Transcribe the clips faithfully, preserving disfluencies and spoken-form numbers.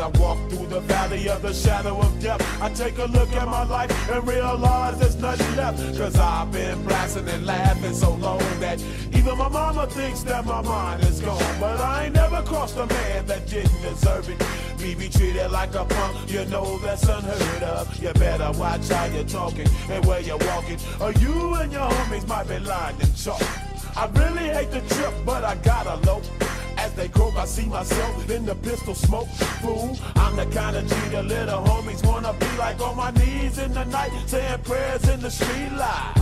As I walk through the valley of the shadow of death, I take a look at my life and realize there's nothing left. Cause I've been blasting and laughing so long that even my mama thinks that my mind is gone. But I ain't never crossed a man that didn't deserve it. Me be treated like a punk, you know that's unheard of. You better watch how you're talking and where you're walking, or you and your homies might be lying in chalk. I really hate the trip, but I gotta low. As they croak, I see myself in the pistol smoke. Fool, I'm the kind of G the little homies wanna be like, on my knees in the night, saying prayers in the street light.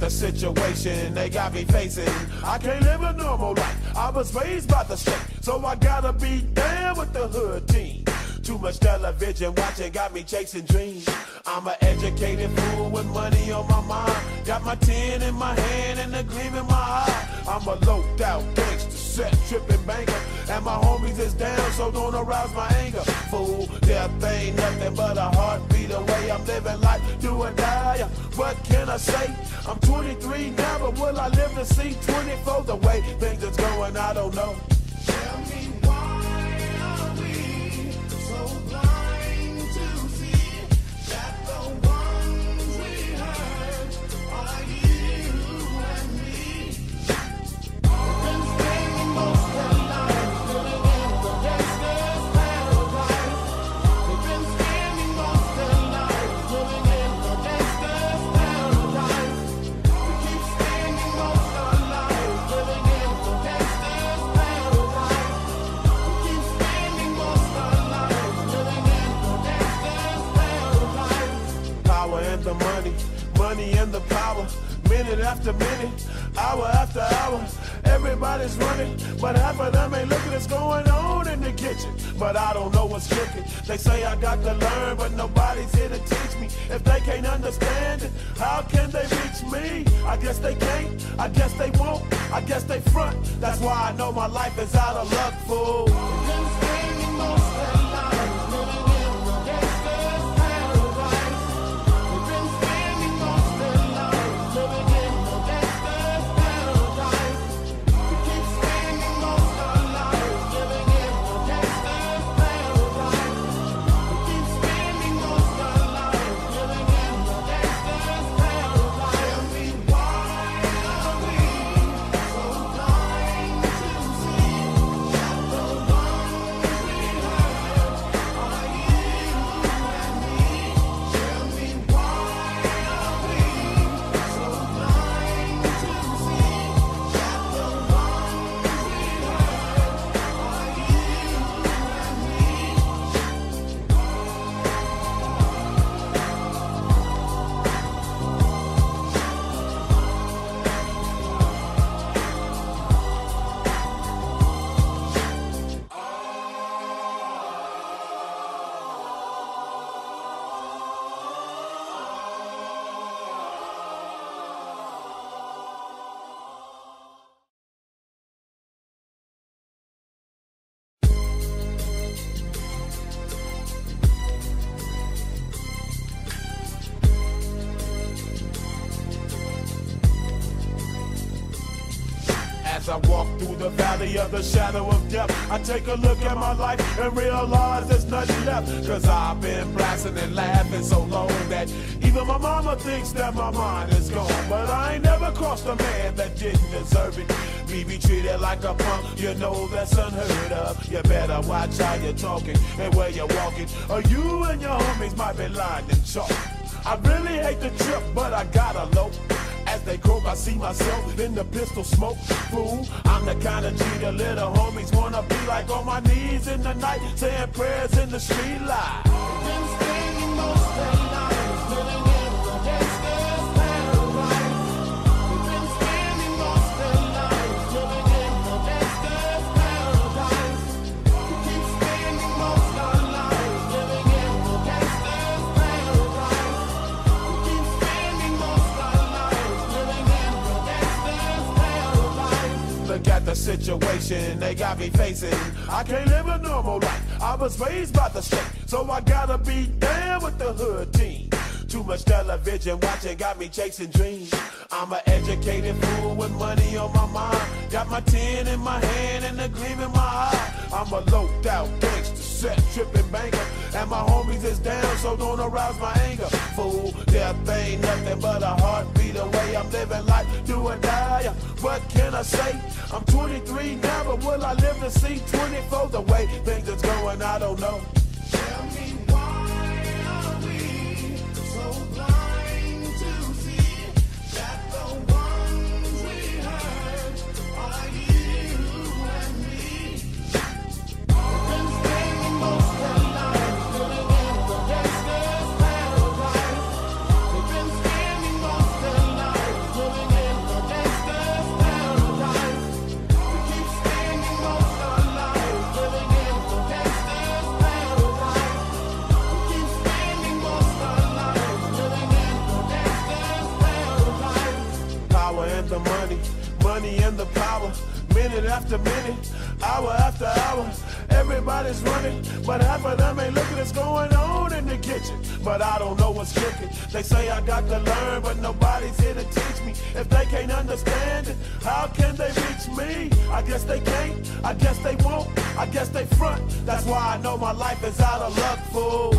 The situation they got me facing, I can't live a normal life. I was raised by the street, so I gotta be down with the hood team. Too much television watching got me chasing dreams. I'm an educated fool with money on my mind. Got my tin in my hand and the gleam in my eye. I'm a low-down gangster, set tripping banker, and my homies is down, so don't arouse my anger. Fool, death ain't nothing but a heartbeat away. I'm living life, do or die. What can I say? I'm twenty-three now, but will I live to see twenty-four? The way things is going, I don't know. Tell me, why are we so blind to see that the ones we hurt are you and me? Been spending most of their lives living in the gangster's paradise. They've been spending most of their lives living in the gangster's paradise. We keep spending most of our lives living in the gangster's paradise. We keep spending most of our lives living in the gangster's paradise. Power and the money, money and the power. Minute after minute, hour after hour, everybody's running, but half of them ain't looking what's going on in the kitchen. But I don't know what's cooking. They say I got to learn, but nobody's here to teach me. If they can't understand it, how can they reach me? I guess they can't, I guess they won't, I guess they front. That's why I know my life is out of luck, fool. As I walk through the valley of the shadow of death, I take a look at my life and realize there's nothing left. Cause I've been blasting and laughing so long that even my mama thinks that my mind is gone. But I ain't never crossed a man that didn't deserve it. Me be treated like a punk, you know that's unheard of. You better watch how you're talking and where you're walking, or you and your homies might be lying in chalk. I really hate the trip, but I gotta low. As they croak, I see myself in the pistol smoke. Fool, I'm the kind of G the little homies wanna be like, on my knees in the night, saying prayers in the street light. Been spending most of their lives living in the gangster's paradise. We've been spending most of their lives living in the gangster's paradise. We keep spending most of our lives living in the gangster's paradise. We keep spending most of our lives. at the situation they got me facing. I can't live a normal life. I was raised by the street, so I gotta be down with the hood team. Too much television watching got me chasing dreams. I'm an educated fool with money on my mind. Got my tin in my hand and the gleam in my eye. I'm a low-down gangster, set tripping banker, and my homies is down, so don't arouse my anger. Fool, death ain't nothing but a heartbeat away. I'm living life do or die. What can I say? I'm twenty-three now, but will I live to see twenty-four? The way things is going, I don't know. Tell me why. The money, money and the power, minute after minute, hour after hour, everybody's running, but half of them ain't looking what's going on in the kitchen. But I don't know what's cooking. They say I got to learn, but nobody's here to teach me. If they can't understand it, how can they reach me? I guess they can't, I guess they won't, I guess they front. That's why I know my life is out of luck, fool.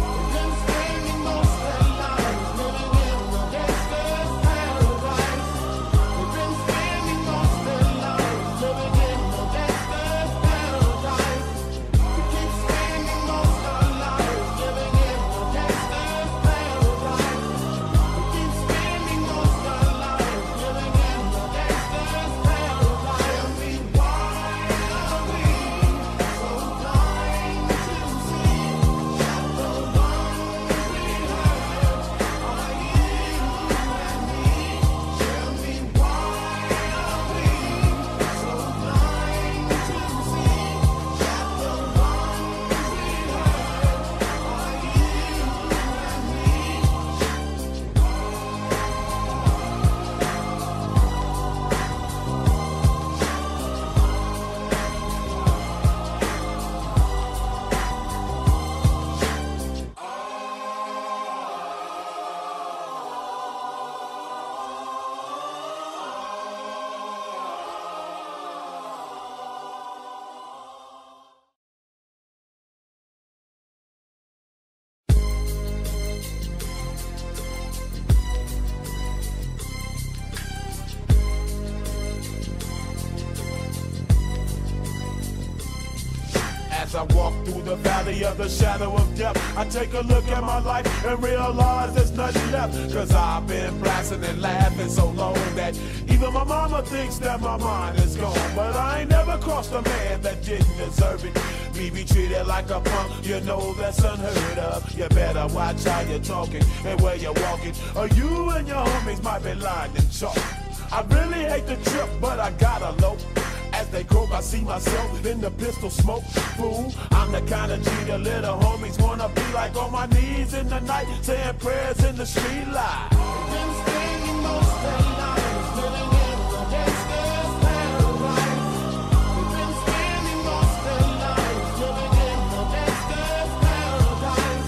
As I walk through the valley of the shadow of death, I take a look at my life and realize there's nothing left. Cause I've been blasting and laughing so long that even my mama thinks that my mind is gone. But I ain't never crossed a man that didn't deserve it. Me be treated like a punk, you know that's unheard of. You better watch how you're talking and where you're walking, or you and your homies might be lying in chalk. I really hate the trip, but I gotta low. As they croak, I see myself in the pistol smoke. Fool, I'm the kind of G the little homies wanna be like, on my knees in the night, saying prayers in the street light. Been spending most of the night, living in the gangster's paradise. We've been spending most of the night, living in the gangster's paradise.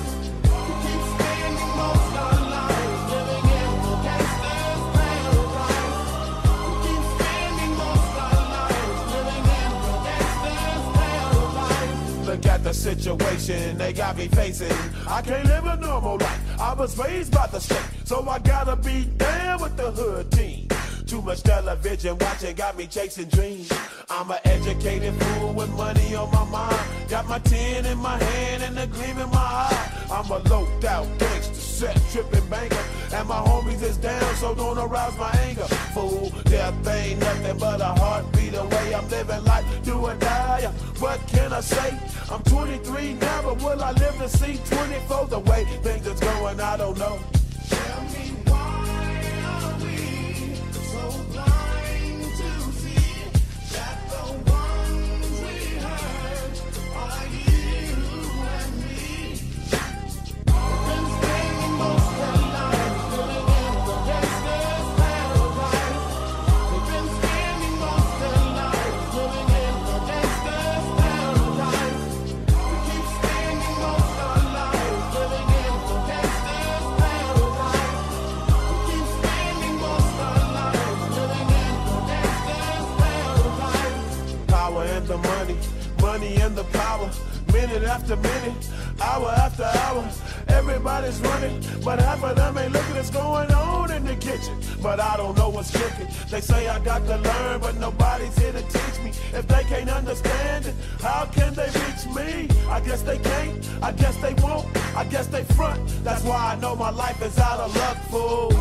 We keep spending most of the night, living in the gangster's paradise. We keep spending most of the night, living in the gangster's paradise. Look at the situation they got me facing. I can't live a normal life. I was raised by the street, so I gotta be down with the hood team. Too much television watching got me chasing dreams. I'm an educated fool with money on my mind. Got my tin in my hand and the gleam in my eye. I'm a low-down gangster, set tripping banker, and my homies is down, so don't arouse my anger. Fool, death ain't nothing but a heartbeat away. I'm living life do or die. What can I say? I'm twenty-three now, but will I live to see twenty-four? The way things is going, I don't know. Tell me why are we so blind to see that the ones we hurt are you and me? Been spending most of the night living in the gangster's paradise. We've been spending most of the night living had the money, money and the power. Minute after minute, hour after hour, everybody's running, but half of them ain't looking what's going on in the kitchen. But I don't know what's cooking. They say I got to learn, but nobody's here to teach me. If they can't understand it, how can they reach me? I guess they can't, I guess they won't, I guess they front. That's why I know my life is out of luck, fool.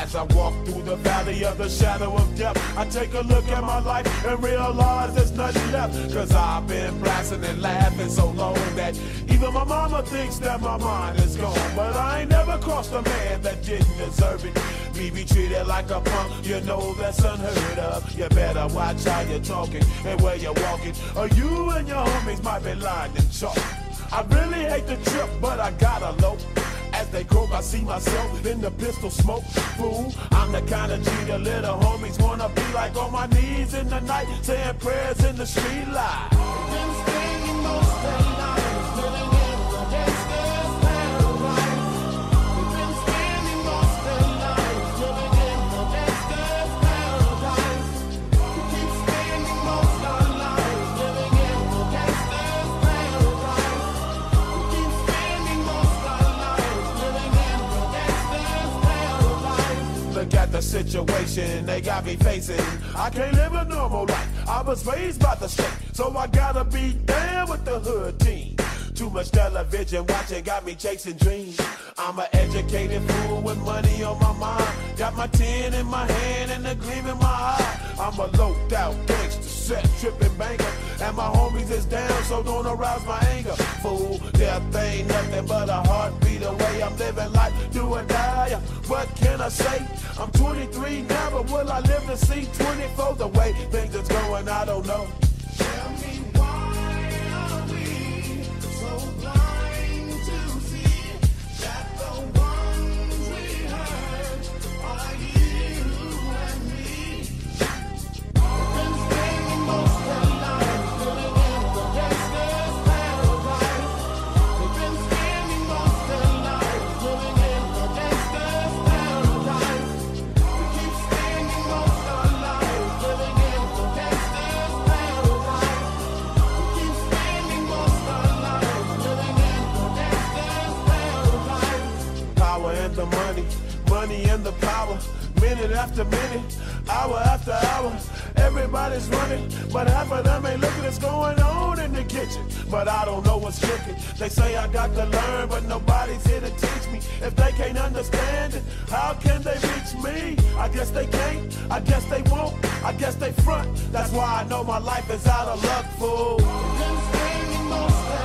As I walk through the valley of the shadow of death, I take a look at my life and realize there's nothing left. Cause I've been blasting and laughing so long that even my mama thinks that my mind is gone. But I ain't never crossed a man that didn't deserve it. Me be treated like a punk, you know that's unheard of. You better watch how you're talking and where you're walking, or you and your homies might be lying and chalk. I really hate the trip, but I gotta low. As they croak, I see myself in the pistol smoke, fool. I'm the kind of G the little homies wanna be like, on my knees in the night, saying prayers in the street light. Been spending most of the night, living in the gangster's paradise. We've been spending most of the night, living in the gangster's paradise. We keep spending most of the night, living in the gangster's paradise. We keep spending most of the night. Look at the situation they got me facing. I can't live a normal life. I was raised by the state, so I gotta be down with the hood team. Too much television watching got me chasing dreams. I'm an educated fool with money on my mind. Got my tin in my hand and a gleam in my eye. I'm a loped out gangster, set tripping banker, and my homies is down, so don't arouse my anger. Fool, death ain't nothing but a heartbeat away. I'm living life do or die. What can I say? I'm twenty-three now, but will I live to see twenty-four? The way things is going, I don't know. Tell me why. The money, money and the power, minute after minute, hour after hour, everybody's running, but half of them ain't looking what's going on in the kitchen. But I don't know what's cooking. They say I got to learn, but nobody's here to teach me. If they can't understand it, how can they reach me? I guess they can't, I guess they won't, I guess they front. That's why I know my life is out of luck, fool. Bye.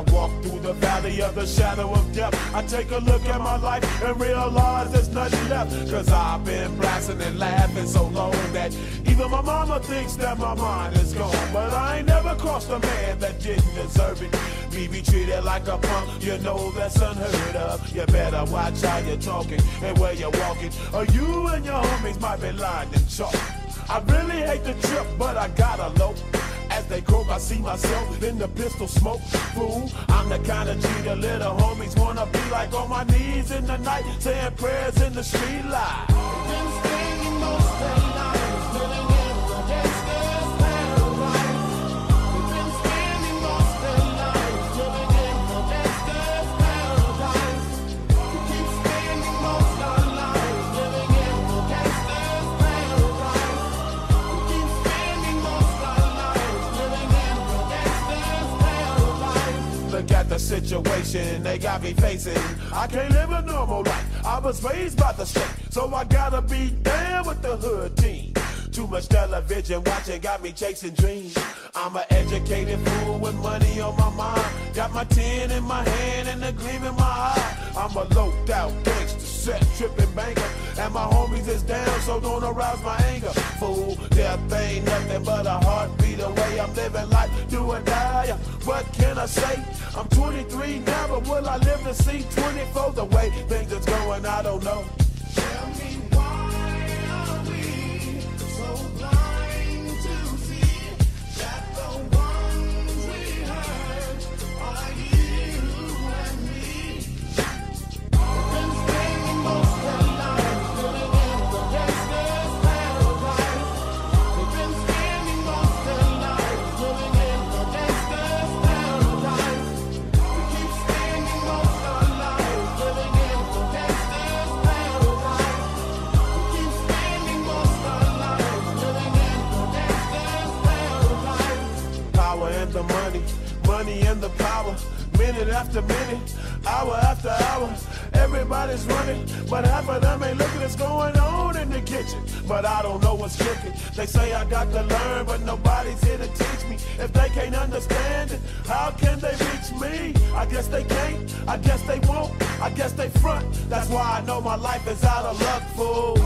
I walk through the valley of the shadow of death, I take a look at my life and realize there's nothing left. Cause I've been blasting and laughing so long that even my mama thinks that my mind is gone. But I ain't never crossed a man that didn't deserve it. Me be treated like a punk, you know that's unheard of. You better watch how you're talking and where you're walking, or you and your homies might be lying in chalk. I really hate the trip, but I gotta low. As they croak, I see myself in the pistol smoke. Fool, I'm the kind of G the little homies wanna be like, on my knees in the night, saying prayers in the street light. Look at the situation they got me facing. I can't live a normal life. I was raised by the state, so I gotta be down with the hood team. Too much television watching got me chasing dreams. I'm an educated fool with money on my mind. Got my tin in my hand and a gleam in my eye. I'm a low-down gangster, set tripping banker, and my homies is down, so don't arouse my anger. Fool, death ain't nothing but a heartbeat away. I'm living life, do or die. What can I say? I'm twenty-three now, but will I live to see twenty-four? The way things is going, I don't know. Tell me, why are we so blind to see that the ones we hurt are you and me? Been spending most of their lives living in the gangster's paradise. They've been spending most of their lives living in the gangster's paradise. We keep spending most of our lives living in the gangster's paradise. We keep spending most of our lives living in the gangster's paradise. Power and the money, money and the power. Minute after minute, hour after hour, everybody's running, but half of them ain't looking what's going on in the kitchen. But I don't know what's cooking. They say I got to learn, but nobody's here to teach me. If they can't understand it, how can they reach me? I guess they can't, I guess they won't, I guess they front. That's why I know my life is out of luck, fool.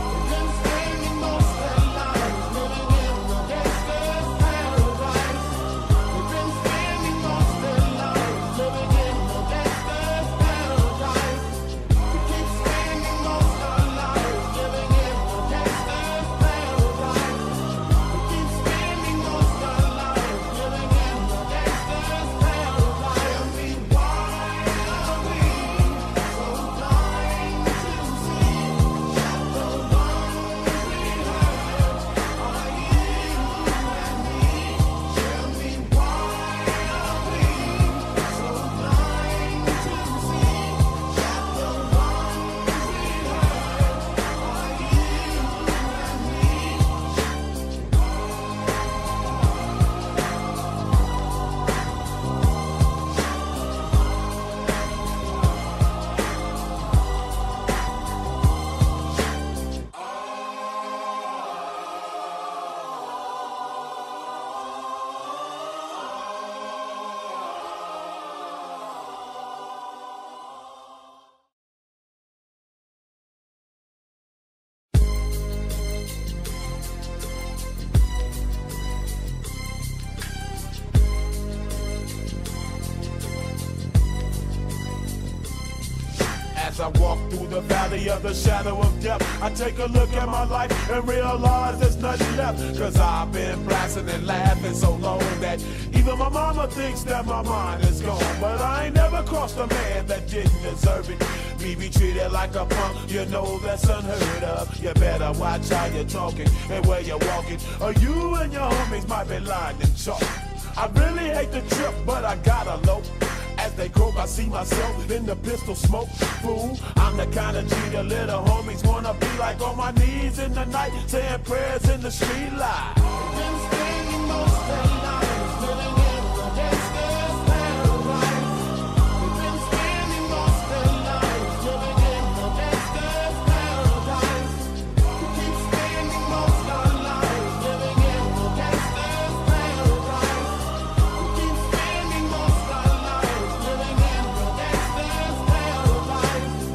As I walk through the valley of the shadow of death, I take a look at my life and realize there's nothing left. Cause I've been blasting and laughing so long that even my mama thinks that my mind is gone. But I ain't never crossed a man that didn't deserve it. Me be treated like a punk, you know that's unheard of. You better watch how you're talking and where you're walking, or you and your homies might be lying in chalk. I really hate the trip, but I gotta low. As they croak, I see myself in the pistol smoke. Fool, I'm the kind of G the little homies wanna be like, on my knees in the night, saying prayers in the street light. Been spending most of their lives living in the gangster's paradise. We've been spending most of their lives living in the gangster's paradise. We keep spending most of our lives living in the gangster's paradise. We keep spending most of our lives.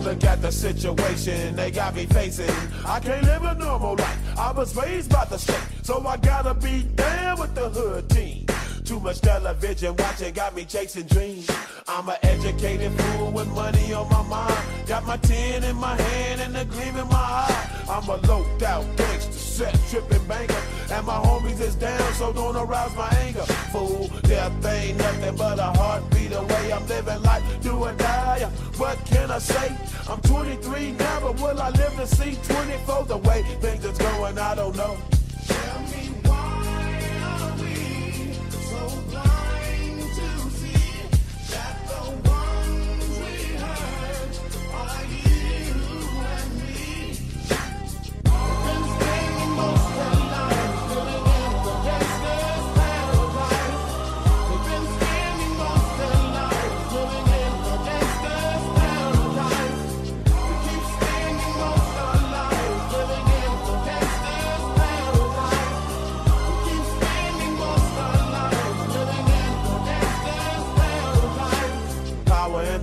look at the situation they got me facing. I can't live a normal life. I was raised by the state, so I gotta be down with the hood team. Too much television watching got me chasing dreams. I'm an educated fool with money on my mind. Got my tin in my hand and the gleam in my eye. I'm a loped out gangster, set tripping banker, and my homies is down, so don't arouse my anger. Fool, death ain't nothing but a heartbeat away. I'm living life, do or die. What can I say? I'm twenty-three now, but will I live to see twenty-four? The way things is going, I don't know. Tell me why.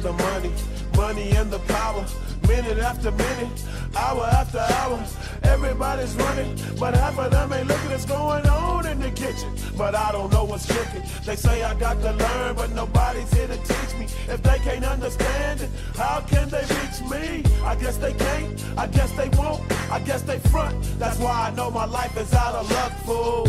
The money, money and the power, minute after minute, hour after hour, everybody's running, but half of them ain't looking what's going on in the kitchen. But I don't know what's cooking. They say I got to learn, but nobody's here to teach me. If they can't understand it, how can they reach me? I guess they can't, I guess they won't, I guess they front. That's why I know my life is out of luck, fool.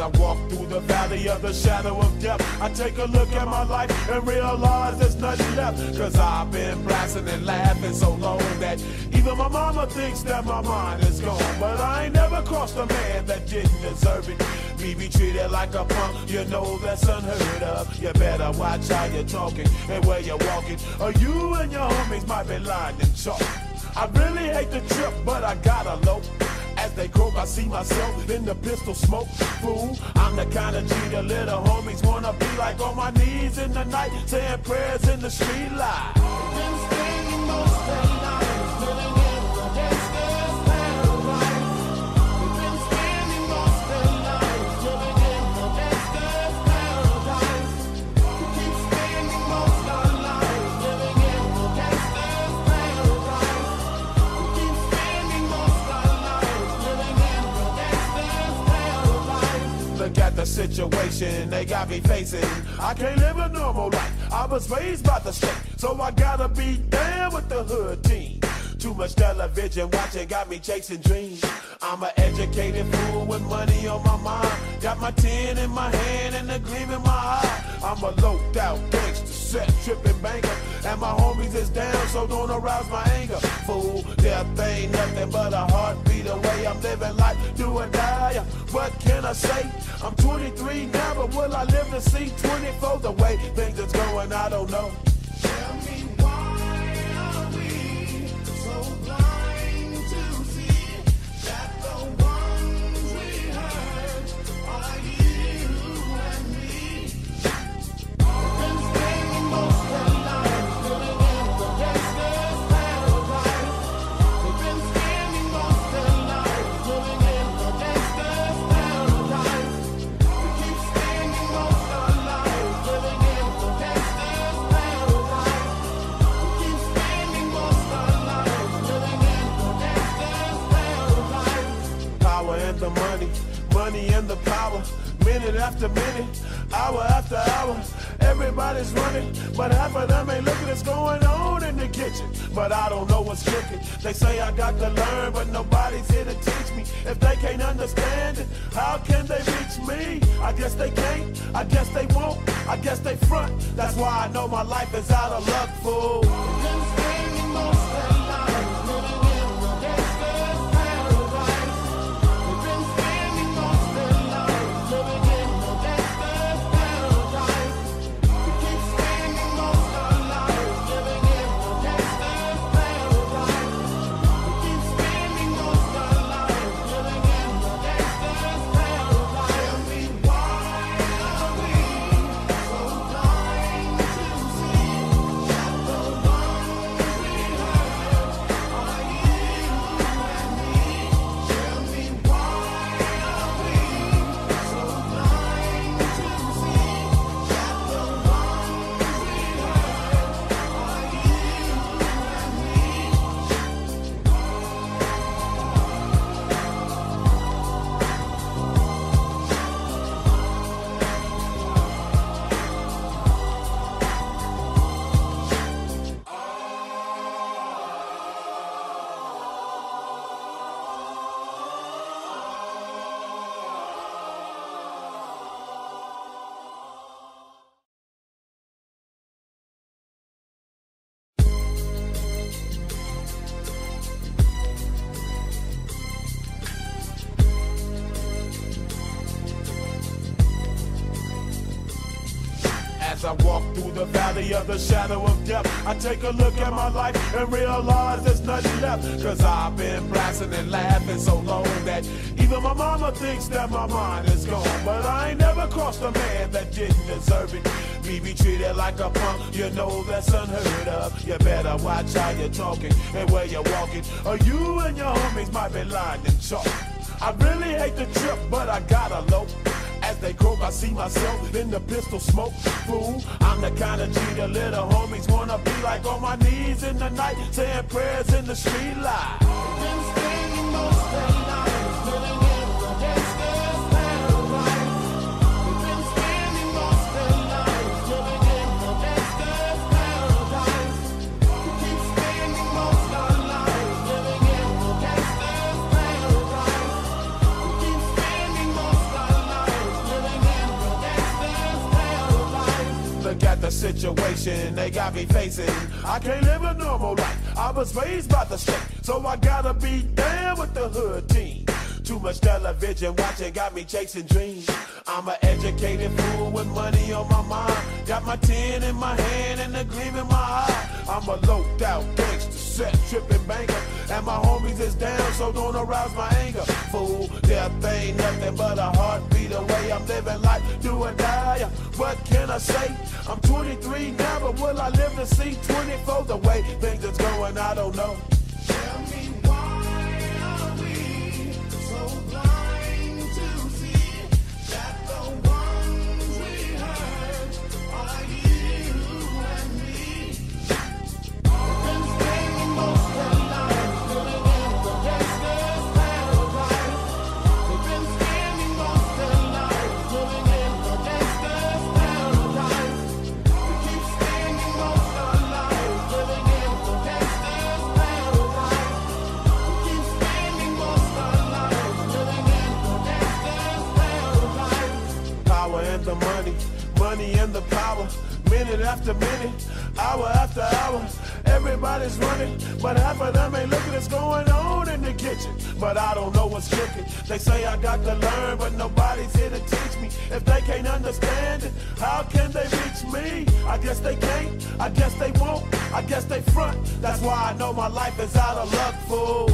I walk through the valley of the shadow of death. I take a look at my life and realize there's nothing left. Cause I've been blasting and laughing so long that even my mama thinks that my mind is gone. But I ain't never crossed a man that didn't deserve it. Me be treated like a punk, you know that's unheard of. You better watch how you're talking and where you're walking, or you and your homies might be lying in chalk. I really hate the trip, but I gotta low. As they croak, I see myself in the pistol smoke. Fool, I'm the kind of G the little homies wanna be like. On my knees in the night, saying prayers in the street light. Been spending most of the night, living in the gangster's paradise. We've been spending most of the night, living in the gangster's paradise. We keep spending most of the night, living in the gangster's paradise. We keep spending most of the night, living in the gangster's paradise. Look at the situation they got me facing. I can't live a normal life. I was raised by the state, so I gotta be down with the hood team. Too much television watching got me chasing dreams. I'm an educated fool with money on my mind. Got my tin in my hand and the gleam in my eye. I'm a loped out gangster, set tripping banker, and my homies is down, so don't arouse my anger. Fool, death ain't nothing but a heartbeat away. I'm living life, do or die. What can I say? I'm twenty-three now, but will I live to see twenty-four? The way things is going, I don't know. Tell me why are we so blind to see that the ones we hurt are you and me? Been spending most of the night living in the gangster's paradise. We've been spending most of the night. and the money, money and the power. Minute after minute, hour after hour, everybody's running, but half of them ain't looking what's going on in the kitchen. But I don't know what's cooking. They say I got to learn, but nobody's here to teach me. If they can't understand it, how can they reach me? I guess they can't, I guess they won't, I guess they front. That's why I know my life is out of luck, fool. As I walk through the valley of the shadow of death, I take a look at my life and realize there's nothing left. Cause I've been blasting and laughing so long that even my mama thinks that my mind is gone. But I ain't never crossed a man that didn't deserve it. Me be treated like a punk, you know that's unheard of. You better watch how you're talking and where you're walking, or you and your homies might be lying and chalk. I really hate the trip, but I gotta low. As they croak, I see myself in the pistol smoke, fool. I'm the kind of G the little homies wanna be like, on my knees in the night, saying prayers in the street light. Been spending most of the night, living in the gangster's paradise. We've been spending most of the night, living in the gangster's paradise. We keep spending most of the night, living in the gangster's paradise. We keep spending most of the night. Look at the situation they got me facing. I can't live a normal life. I was raised by the state, so I gotta be down with the hood team. Too much television watching got me chasing dreams. I'm an educated fool with money on my mind. Got my tin in my hand and the gleam in my eye. I'm a loped out gangster, set tripping banker, and my homies is down, so don't arouse my anger. Fool, death ain't nothing but a heartbeat away. I'm living life do or die. What can I say? I'm twenty-three now, but will I live to see twenty-four? The way things is going, I don't know. Tell me why. The money, money and the power. Minute after minute, hour after hour, everybody's running, but half of them ain't looking what's going on in the kitchen. But I don't know what's cooking. They say I got to learn, but nobody's here to teach me. If they can't understand it, how can they reach me? I guess they can't, I guess they won't, I guess they front. That's why I know my life is out of luck, fool.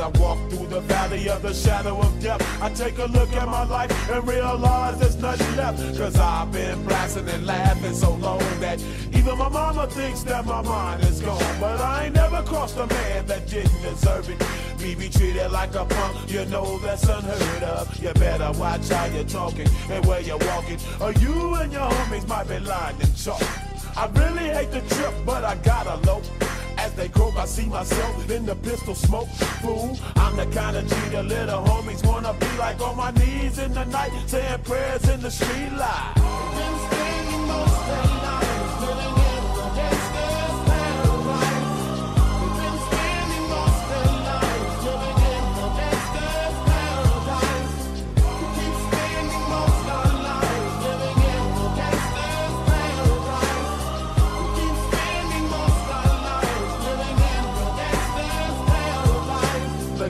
As I walk through the valley of the shadow of death, I take a look at my life and realize there's nothing left. Cause I've been blasting and laughing so long that even my mama thinks that my mind is gone. But I ain't never crossed a man that didn't deserve it. Me be treated like a punk, you know that's unheard of. You better watch how you're talking and where you're walking, or you and your homies might be lying in chalk. I really hate the trip, but I gotta low. As they croak, I see myself in the pistol smoke. Fool, I'm the kind of G the little homies wanna be like, on my knees in the night, saying prayers in the street light.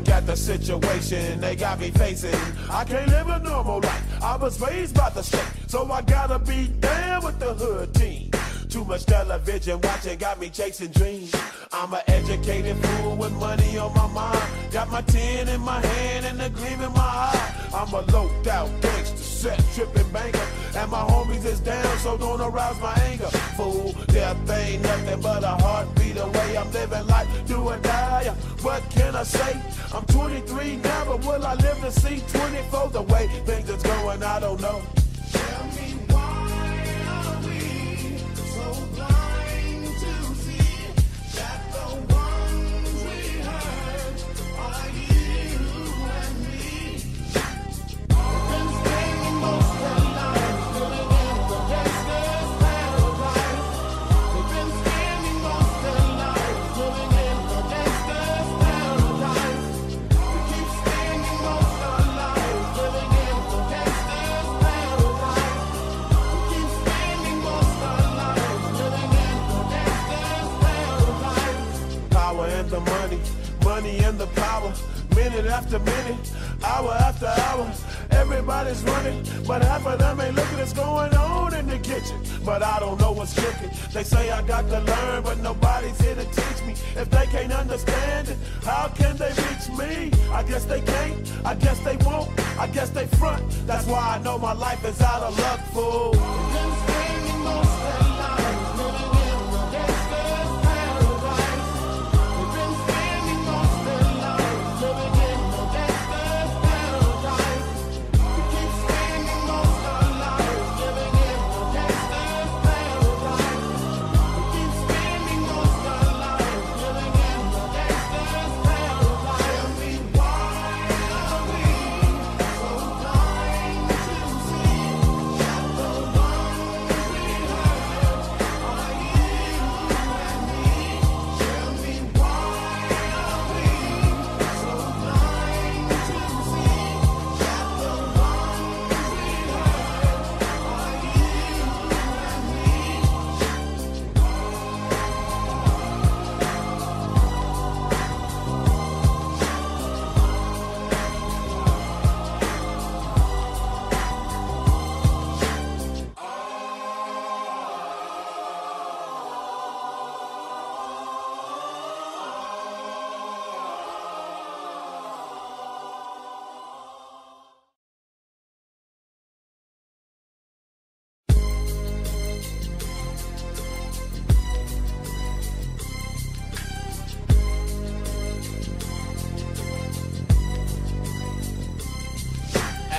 Got the situation they got me facing. I can't live a normal life. I was raised by the state, so I gotta be down with the hood team. Too much television watching got me chasing dreams. I'm an educated fool with money on my mind. Got my tin in my hand and a gleam in my eye. I'm a low-down gangster, set tripping banker, and my homies is down, so don't arouse my anger. Fool, death ain't nothing but a heartbeat away. I'm living life, do or die. What can I say? I'm twenty-three now, but will I live to see twenty-four? The way things is going, I don't know. Tell me, why are we so blind to see that the ones we hurt are you and me? Been spending most of their lives living in the gangster's paradise. They've been spending most of their lives living in the gangster's paradise. We keep spending most of our lives living in the gangster's paradise. We keep spending most of our lives living in the gangster's paradise. Power and the money, money and the power. Minute after minute, hour after hour, everybody's running, but half of them ain't looking what's going on in the kitchen. But I don't know what's cooking. They say I got to learn, but nobody's here to teach me. If they can't understand it, how can they reach me? I guess they can't, I guess they won't, I guess they front. That's why I know my life is out of luck, fool.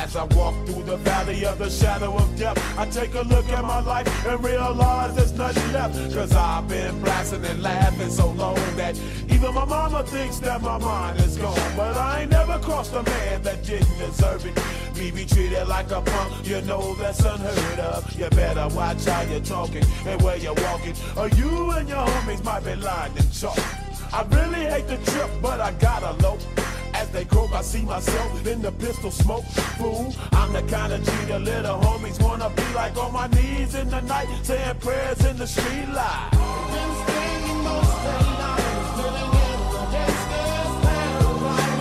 As I walk through the valley of the shadow of death, I take a look at my life and realize there's nothing left. Cause I've been blasting and laughing so long that even my mama thinks that my mind is gone. But I ain't never crossed a man that didn't deserve it. Me be treated like a punk, you know that's unheard of. You better watch how you're talking and where you're walking, or you and your homies might be lying in chalk. I really hate the trip, but I gotta low. As they croak, I see myself in the pistol smoke. Fool, I'm the kind of G the little homies wanna be like, on my knees in the night, saying prayers in the street light. Been spending most of their lives living in the gangster's paradise.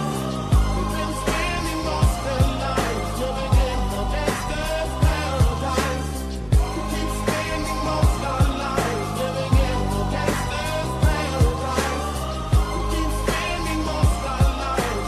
We've been spending most of their lives living in the gangster's paradise. We keep spending most of our lives living in the gangster's paradise. We keep spending most of our lives.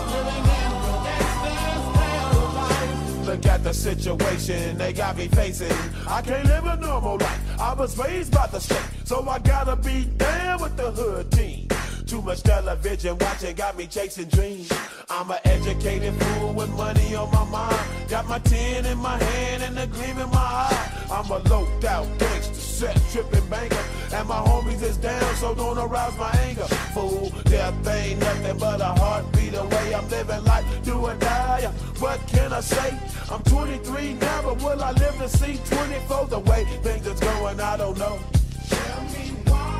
temptation they got me facing. I can't live a normal life, I was raised by the street, so I gotta be down with the hood team. Too much television watching got me chasing dreams. I'm an educated fool with money on my mind. Got my tin in my hand and the gleam in my eye. I'm a loped out gangster, set tripping banker, and my homies is down, so don't arouse my anger. Fool, death ain't nothing but a heartbeat away. I'm living life do or die. What can I say? I'm twenty-three now, but will I live to see twenty-four? The way things is going, I don't know. Tell me why.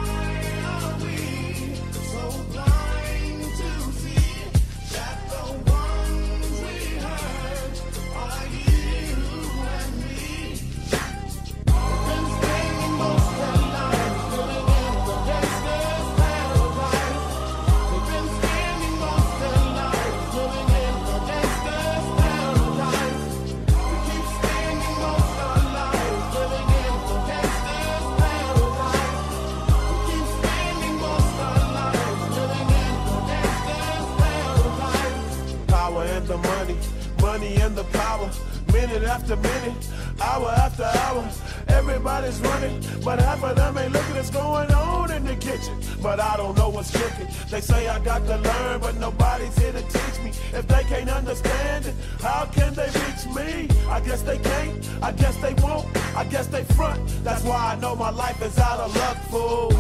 The money, money and the power, minute after minute, hour after hour, everybody's running, but half of them ain't looking what's going on in the kitchen. But I don't know what's cooking. They say I got to learn, but nobody's here to teach me. If they can't understand it, how can they reach me? I guess they can't, I guess they won't, I guess they front. That's why I know my life is out of luck, fool.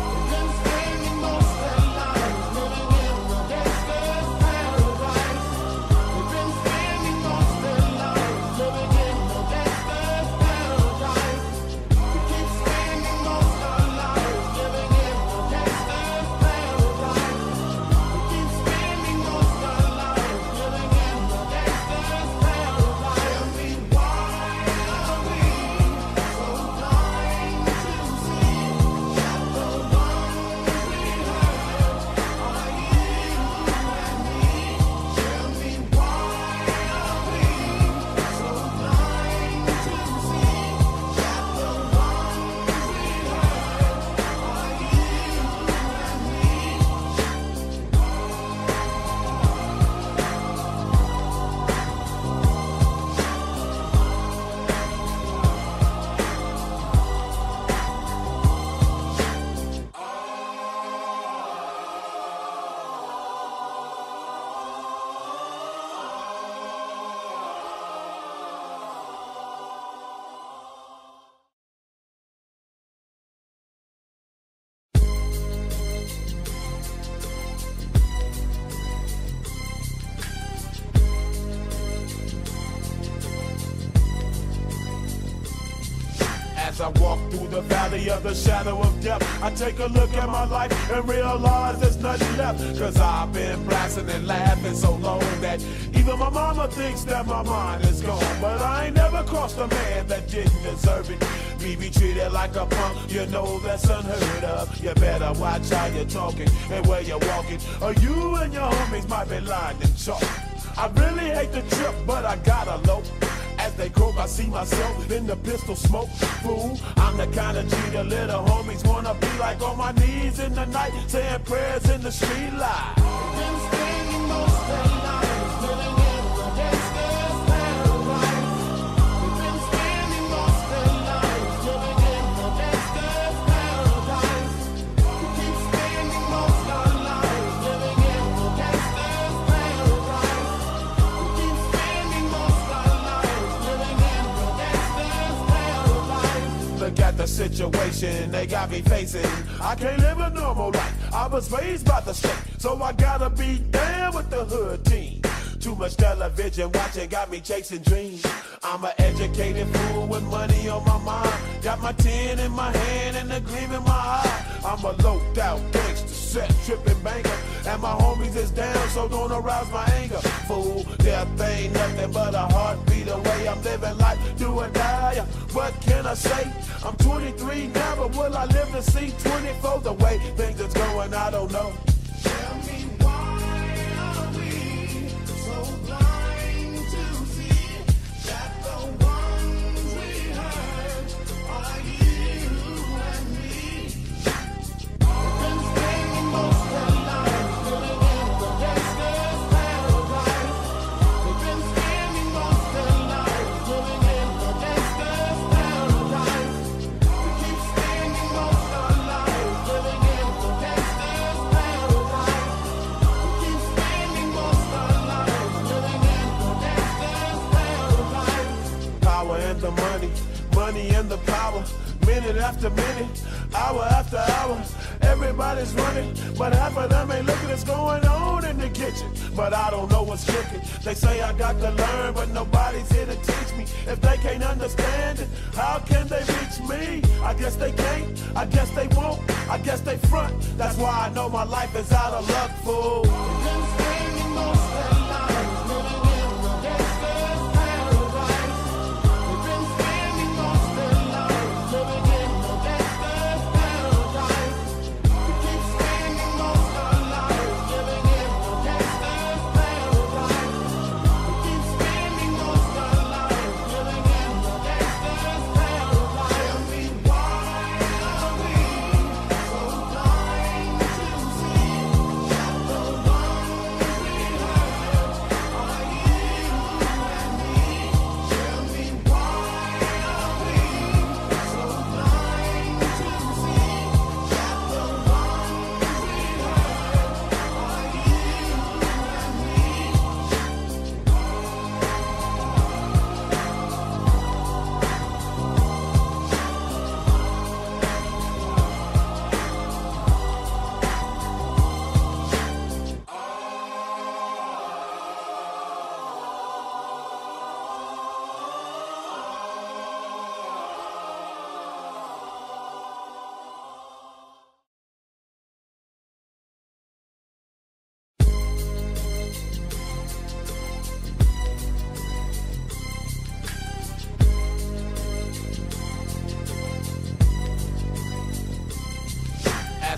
I walk through the valley of the shadow of death. I take a look at my life and realize there's nothing left. Cause I've been blasting and laughing so long that even my mama thinks that my mind is gone. But I ain't never crossed a man that didn't deserve it. Me be treated like a punk, you know that's unheard of. You better watch how you're talking and where you're walking, or you and your homies might be lined in chalk. I really hate the trip, but I gotta low. As they croak, I see myself in the pistol smoke. Fool, I'm the kind of G the little homies wanna be like, on my knees in the night, saying prayers in the street light. Been standing most of the night, living in the gangster's paradise. We've been standing most of the night, living in the gangster's paradise. We keep standing most of the night, living in the gangster's paradise. We keep standing most of the night, living in the gangster's paradise. Look at the situation they got me facing. I can't live a normal life, I was raised by the street, so I gotta be down with the hood team. Too much television watching got me chasing dreams. I'm an educated fool with money on my mind. Got my tin in my hand and the gleam in my eye. I'm a loped out gangster, set tripping banker, and my homies is down, so don't arouse my anger. Fool, death ain't nothing but a heartbeat away. I'm living life do or die. What can I say? I'm twenty-three now, but will I live to see twenty-four? The way things is going, I don't know. Tell me why are we so blind to see that the ones we hurt are you and me? Been spending most of the night living in the gangster's paradise. We've been spending most of the night living in the gangster's paradise. in the power. Minute after minute, hour after hour, everybody's running, but half of them ain't looking what's going on in the kitchen. But I don't know what's cooking. They say I got to learn, but nobody's here to teach me. If they can't understand it, how can they reach me? I guess they can't, I guess they won't, I guess they front. That's why I know my life is out of luck, fool.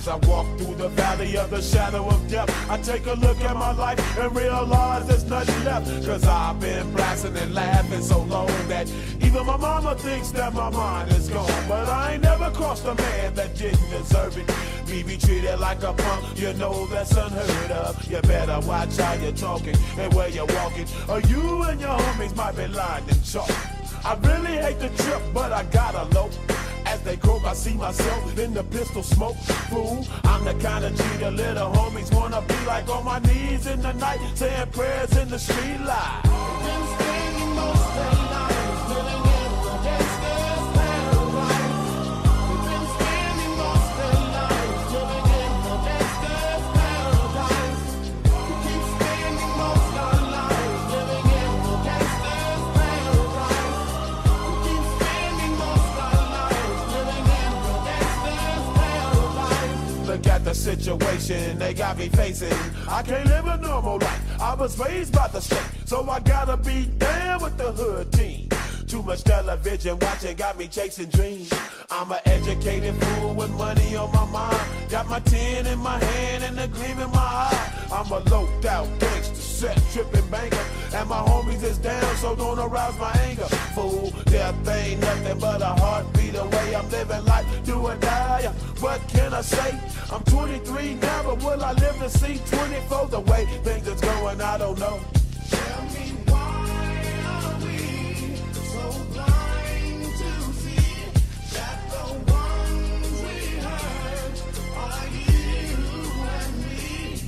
As I walk through the valley of the shadow of death, I take a look at my life and realize there's nothing left. Cause I've been blasting and laughing so long that even my mama thinks that my mind is gone. But I ain't never crossed a man that didn't deserve it. Me be treated like a punk, you know that's unheard of. You better watch how you're talking and where you're walking, or you and your homies might be lying and chalk. I really hate the trip, but I gotta low. As they croak, I see myself in the pistol smoke, fool. I'm the kind of G the little homies wanna be like, on my knees in the night, saying prayers in the street light. The situation they got me facing, I can't live a normal life. I was raised by the state, so I gotta be down with the hood team. Too much television watching got me chasing dreams. I'm an educated fool with money on my mind. Got my tin in my hand and a gleam in my eye. I'm a loped out gangster, set tripping banker, and my homies is down, so don't arouse my anger, fool. Death ain't nothing but a heartbeat away. I'm living life do or die. What can I say? I'm twenty-three now, but will I live to see twenty-four? The way things is going, I don't know. Tell me, why are we so blind to see that the ones we hurt are you and me?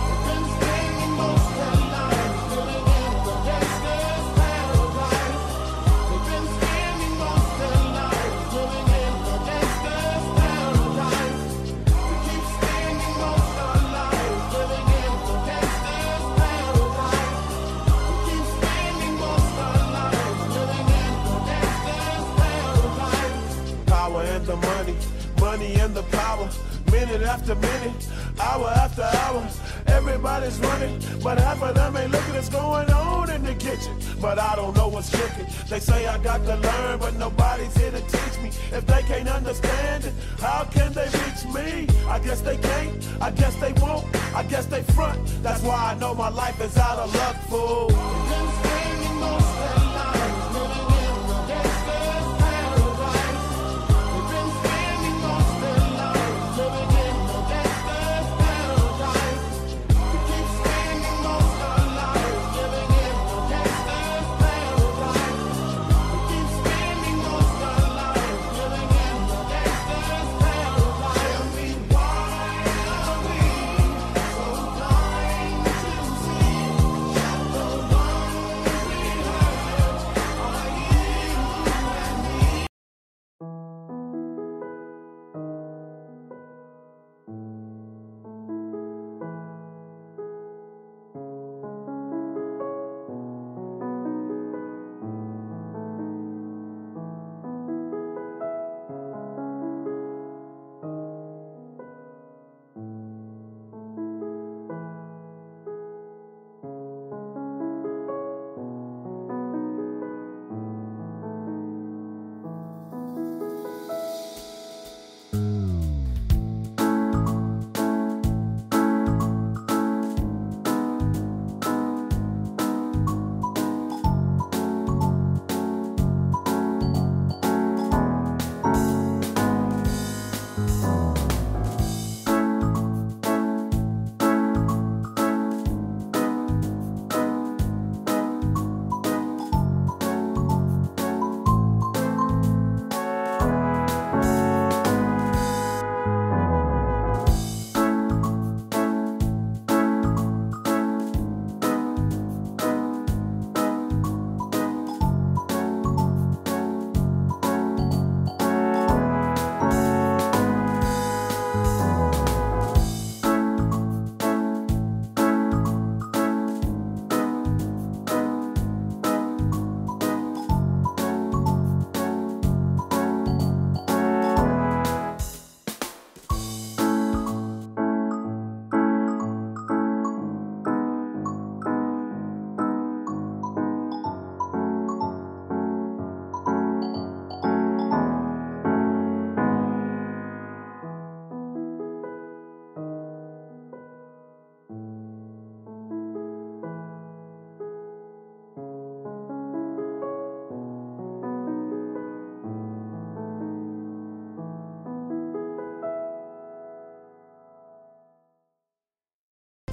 Open standing most of the night, living in the gangster's paradise. We've been standing most of the night, living in the gangster's paradise. We keep standing most of the night, living in the gangster's paradise. We keep standing most of the night, living in the gangster's paradise. Power and the money, money and the power. Minute after minute, hour after hour, everybody's running, but half of them ain't looking what's going on in the kitchen. But I don't know what's cooking. They say I got to learn, but nobody's here to teach me. If they can't understand it, how can they reach me? I guess they can't, I guess they won't, I guess they front. That's why I know my life is out of luck, fool.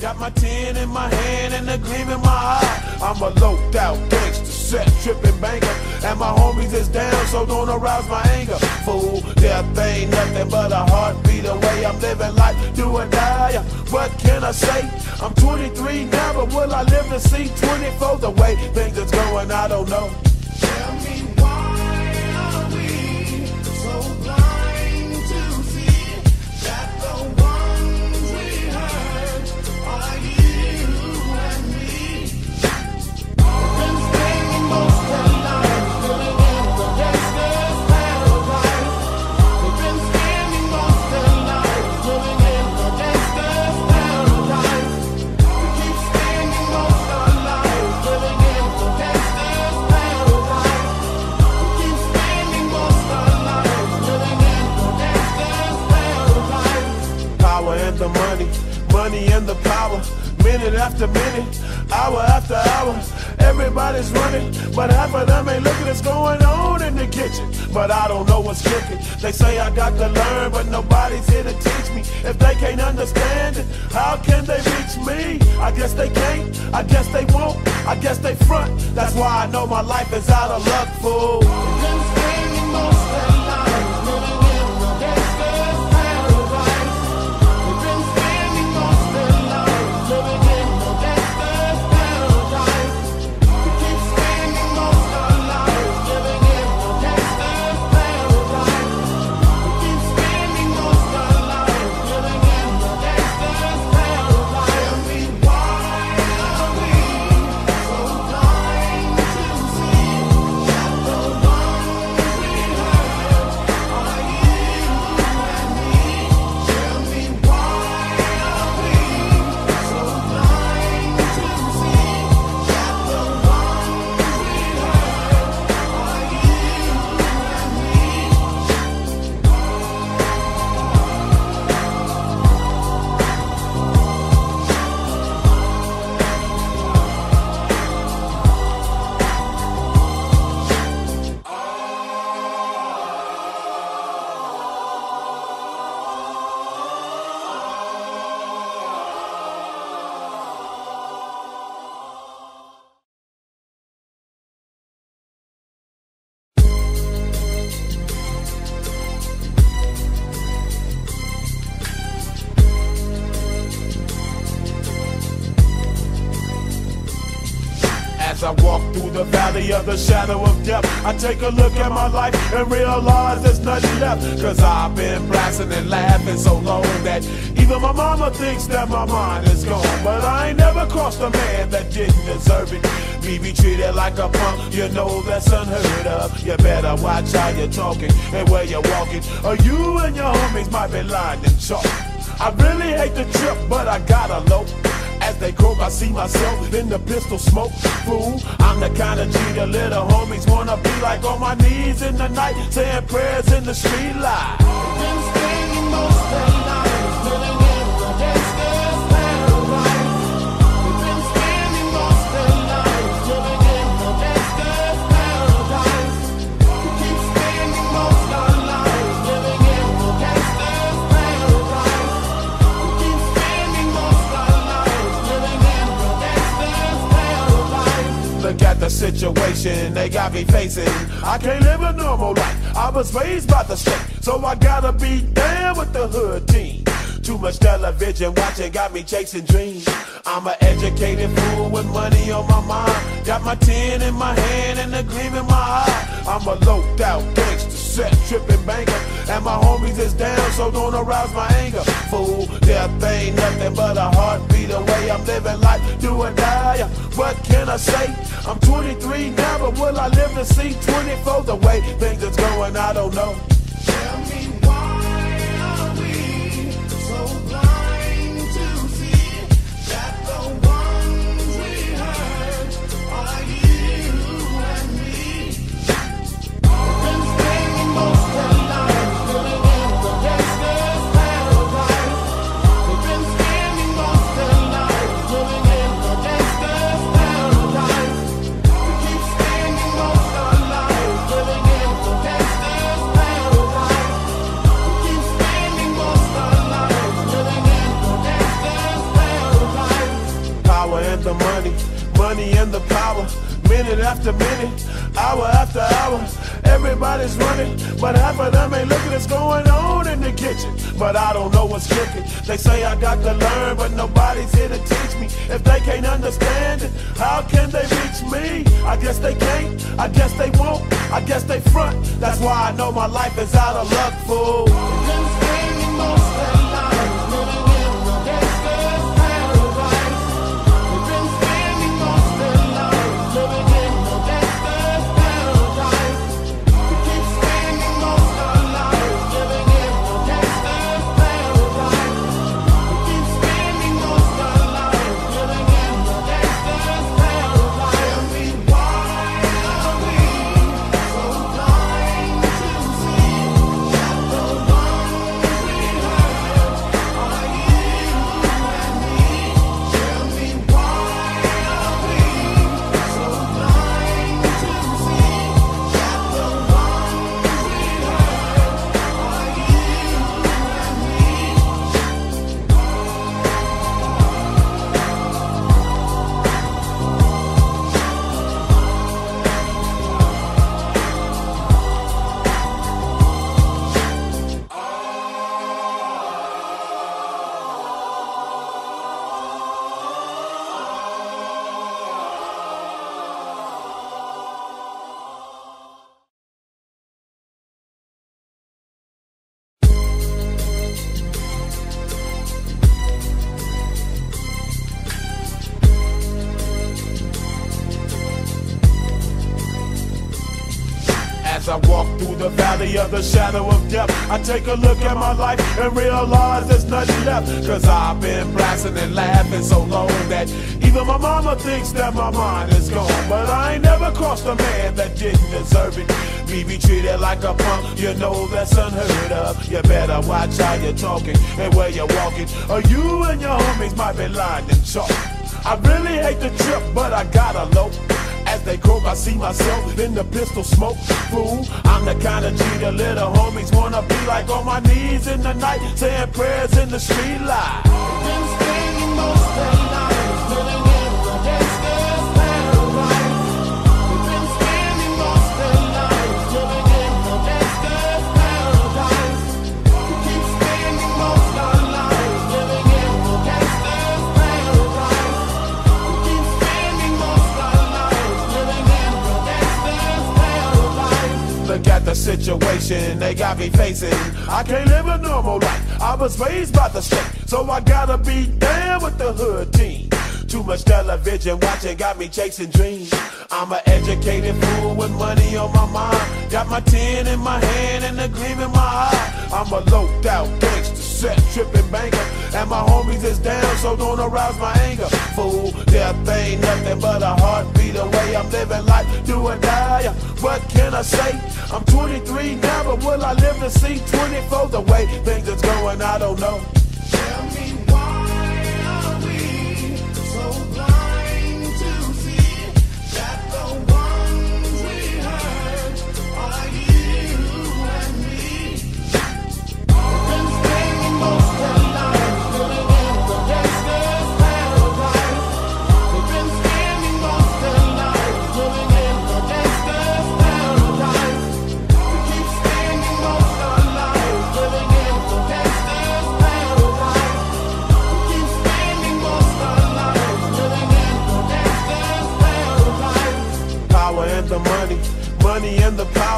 Got my ten in my hand and the gleam in my eye. I'm a loped out gangster, set tripping banker, and my homies is down, so don't arouse my anger. Fool, death ain't nothing but a heartbeat away. I'm living life, do or die. What can I say? I'm twenty-three now, but will I live to see twenty-four? The way things is going, I don't know. Tell me, why are we so blind to see that the ones we hurt are you and me? Been spending most of night filling in the gangster's paradise. We've been spending most of night filling in the gangster's paradise. We keep spending most of night filling in the gangster's paradise. We keep spending most of night filling in the gangster's paradise. Power and the money, money and the power. Minute after minute, hour after hour, everybody's running, but half of them ain't looking what's going on in the kitchen. But I don't know what's cooking. They say I got to learn, but nobody's here to teach me. If they can't understand it, how can they reach me? I guess they can't, I guess they won't, I guess they front. That's why I know my life is out of luck, fool. Of the shadow of death, I take a look at my life and realize there's nothing left. Cause I've been blasting and laughing so long that even my mama thinks that my mind is gone. But I ain't never crossed a man that didn't deserve it. Me be treated like a punk, you know that's unheard of. You better watch how you're talking and where you're walking, or you and your homies might be lying and chalk. I really hate the trip, but I gotta low. As they croak, I see myself in the pistol smoke. Fool, I'm the kind of G the little homies wanna be like, on my knees in the night, saying prayers in the street light. Been spending most of night living in the gangster's paradise. We've been spending most of night living in the gangster's paradise. We keep spending most of night living in the gangster's paradise. We keep spending most of night living in the gangster's paradise. Look at the situation they got me facing. I can't live a normal life. I was raised by the state, so I gotta be down with the hood team. Too much television watching got me chasing dreams. I'm an educated fool with money on my mind. Got my ten in my hand and the gleam in my eye. I'm a loped out gangster, set tripping banker, and my homies is down, so don't arouse my anger. Fool, death ain't nothing but a heartbeat away. I'm living life, do or die. What can I say? I'm twenty-three now, but will I live to see twenty-four? The way things is going, I don't know. Tell me, minute after minute, hour after hour. Everybody's running, but half of them ain't looking what's going on in the kitchen. But I don't know what's cooking. They say I got to learn, but nobody's here to teach me. If they can't understand it, how can they reach me? I guess they can't, I guess they won't, I guess they front. That's why I know my life is out of luck, fool. I walk through the valley of the shadow of death. I take a look at my life and realize there's nothing left. Cause I've been blasting and laughing so long that even my mama thinks that my mind is gone. But I ain't never crossed a man that didn't deserve it. Me be treated like a punk, you know that's unheard of. You better watch how you're talking and where you're walking, or you and your homies might be lying in chalk. I really hate the trip, but I gotta low. As they croak, I see myself in the pistol smoke. Fool, I'm the kind of G the little homies wanna be like, on my knees in the night, saying prayers in the street light. Been spending most of the night, living in the gangster's paradise. We've been spending most of the night, living in the gangster's paradise. We keep spending most of the night, living in the gangster's paradise. We keep spending most of the night, living in the gangster's paradise. Look at the situation they got me facing. I can't live a normal life. I was raised by the state, so I gotta be down with the hood team. Too much television watching got me chasing dreams. I'm an educated fool with money on my mind. Got my tin in my hand and a gleam in my eye. I'm a low-down gangster, set tripping banker, and my homies is down, so don't arouse my anger. Fool, death ain't nothing but a heartbeat away. I'm living life, do or die. What can I say? I'm twenty-three now, but will I live to see twenty-four? The way things is going, I don't know. Tell me why are we so blind to see that the ones we hurt are you and me? Been spending most of the night living in the gangster's paradise. We've been spending most of the night living in the gangster's paradise. We keep spending most of the night living in the gangster's paradise. We keep spending most of the night living in the gangster's paradise. Power and the money, money and the power.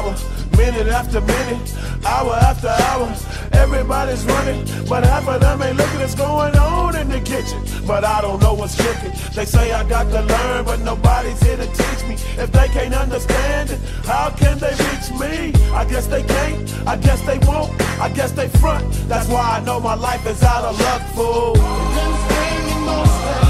Minute after minute, hour after hour. Everybody's running, but half of them ain't looking what's going on in the kitchen. But I don't know what's cooking. They say I got to learn, but nobody's here to teach me. If they can't understand it, how can they reach me? I guess they can't, I guess they won't, I guess they front. That's why I know my life is out of luck, fool.